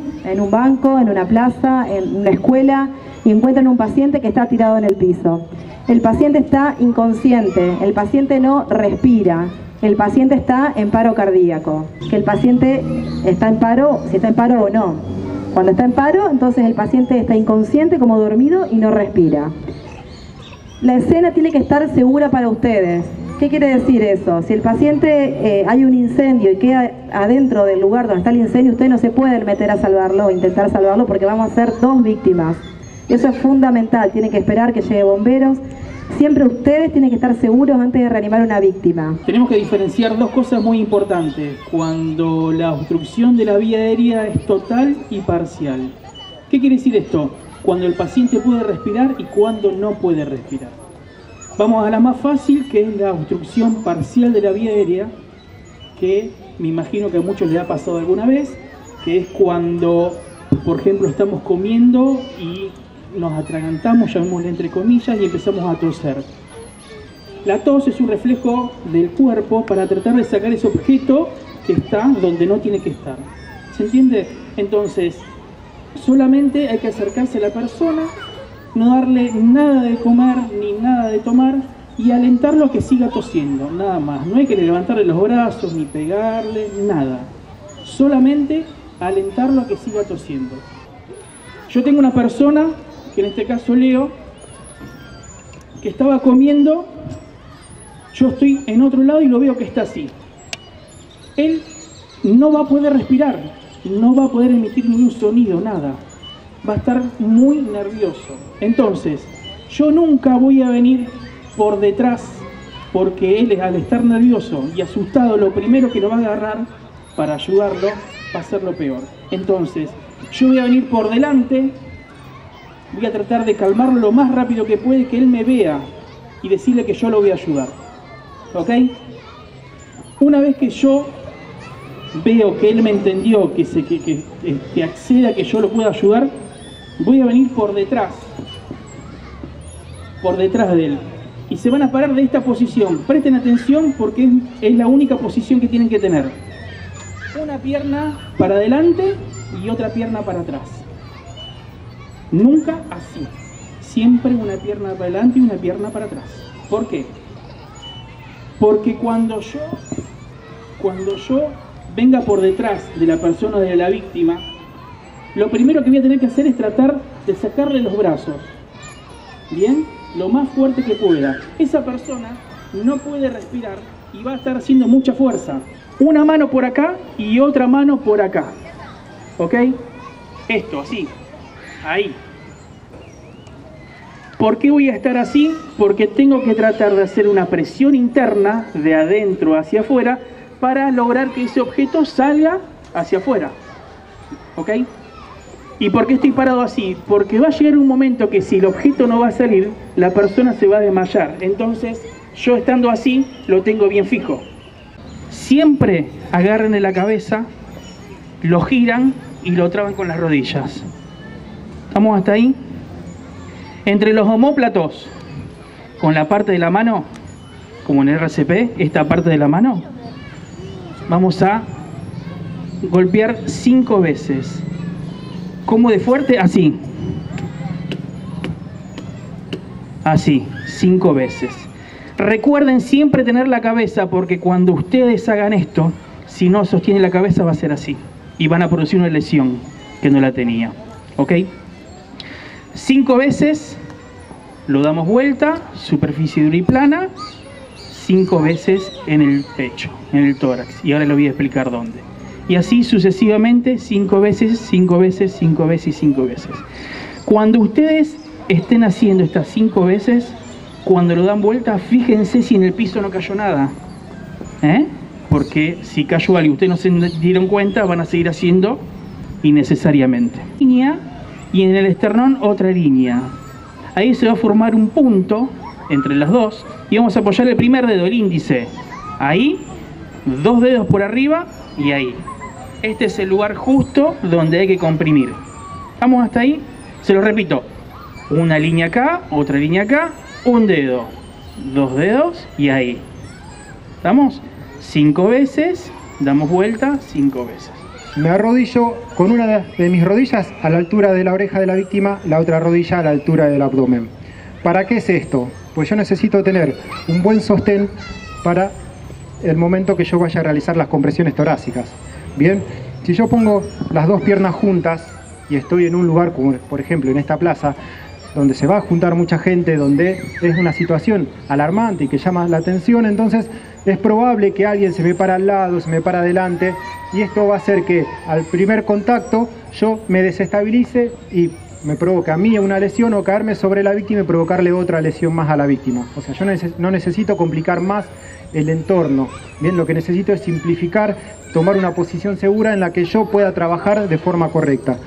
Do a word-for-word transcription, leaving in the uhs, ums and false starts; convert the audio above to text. club, en un banco, en una plaza, en una escuela, y encuentran un paciente que está tirado en el piso. El paciente está inconsciente, el paciente no respira, el paciente está en paro cardíaco. Que el paciente está en paro, si está en paro o no. Cuando está en paro, entonces el paciente está inconsciente, como dormido, y no respira. La escena tiene que estar segura para ustedes. ¿Qué quiere decir eso? Si el paciente eh, hay un incendio y queda adentro del lugar donde está el incendio, ustedes no se pueden meter a salvarlo o intentar salvarlo, porque vamos a ser dos víctimas. Eso es fundamental, tienen que esperar que llegue bomberos. Siempre ustedes tienen que estar seguros antes de reanimar una víctima. Tenemos que diferenciar dos cosas muy importantes: cuando la obstrucción de la vía aérea es total y parcial. ¿Qué quiere decir esto? Cuando el paciente puede respirar y cuando no puede respirar. Vamos a la más fácil, que es la obstrucción parcial de la vía aérea, que me imagino que a muchos les ha pasado alguna vez, que es cuando, por ejemplo, estamos comiendo y nos atragantamos, llamémosle entre comillas, y empezamos a toser. La tos es un reflejo del cuerpo para tratar de sacar ese objeto que está donde no tiene que estar. ¿Se entiende? Entonces, solamente hay que acercarse a la persona, no darle nada de comer ni nada de tomar y alentarlo a que siga tosiendo, nada más. No hay que levantarle los brazos ni pegarle, nada. Solamente alentarlo a que siga tosiendo. Yo tengo una persona, que en este caso Leo, que estaba comiendo, yo estoy en otro lado y lo veo que está así. Él no va a poder respirar, no va a poder emitir ningún sonido, nada. Va a estar muy nervioso. Entonces, yo nunca voy a venir por detrás, porque él, al estar nervioso y asustado, lo primero que lo va a agarrar para ayudarlo va a ser lo peor. Entonces, yo voy a venir por delante, voy a tratar de calmarlo lo más rápido que puede, que él me vea, y decirle que yo lo voy a ayudar. ¿Ok? Una vez que yo veo que él me entendió, que, se, que, que, que acceda, que yo lo pueda ayudar, voy a venir por detrás, por detrás de él. Y se van a parar de esta posición. Presten atención, porque es, es la única posición que tienen que tener. Una pierna para adelante y otra pierna para atrás. Nunca así. Siempre una pierna para adelante y una pierna para atrás. ¿Por qué? Porque cuando yo, cuando yo venga por detrás de la persona o de la víctima, lo primero que voy a tener que hacer es tratar de sacarle los brazos. ¿Bien? Lo más fuerte que pueda. Esa persona no puede respirar y va a estar haciendo mucha fuerza. Una mano por acá y otra mano por acá. ¿Ok? Esto, así. Ahí. ¿Por qué voy a estar así? Porque tengo que tratar de hacer una presión interna de adentro hacia afuera para lograr que ese objeto salga hacia afuera. ¿Ok? ¿Y por qué estoy parado así? Porque va a llegar un momento que si el objeto no va a salir, la persona se va a desmayar. Entonces, yo estando así, lo tengo bien fijo. Siempre agarren de la cabeza, lo giran y lo traban con las rodillas. ¿Estamos hasta ahí? Entre los omóplatos, con la parte de la mano, como en el R C P, esta parte de la mano, vamos a golpear cinco veces. ¿Cómo de fuerte? Así. Así, cinco veces. Recuerden siempre tener la cabeza, porque cuando ustedes hagan esto, si no sostienen la cabeza va a ser así. Y van a producir una lesión que no la tenía. ¿Ok? Cinco veces, lo damos vuelta, superficie dura y plana, cinco veces en el pecho, en el tórax. Y ahora les voy a explicar dónde. Y así sucesivamente, cinco veces, cinco veces, cinco veces y cinco veces. Cuando ustedes estén haciendo estas cinco veces, cuando lo dan vuelta, fíjense si en el piso no cayó nada. ¿Eh? Porque si cayó algo y ustedes no se dieron cuenta, van a seguir haciendo innecesariamente. Línea, y en el esternón otra línea. Ahí se va a formar un punto entre las dos y vamos a apoyar el primer dedo, el índice. Ahí, dos dedos por arriba y ahí. Este es el lugar justo donde hay que comprimir. ¿Vamos hasta ahí? Se lo repito. Una línea acá, otra línea acá, un dedo, dos dedos y ahí. ¿Estamos? Cinco veces, damos vuelta cinco veces. me arrodillo con una de mis rodillas a la altura de la oreja de la víctima, la otra rodilla a la altura del abdomen. ¿Para qué es esto? Pues yo necesito tener un buen sostén para el momento que yo vaya a realizar las compresiones torácicas. Bien, si yo pongo las dos piernas juntas y estoy en un lugar como por ejemplo en esta plaza, donde se va a juntar mucha gente, donde es una situación alarmante y que llama la atención, entonces es probable que alguien se me para al lado, se me para adelante, y esto va a hacer que al primer contacto yo me desestabilice y me provoca a mí una lesión, o caerme sobre la víctima y provocarle otra lesión más a la víctima. O sea, yo no necesito complicar más el entorno. Bien, lo que necesito es simplificar, tomar una posición segura en la que yo pueda trabajar de forma correcta.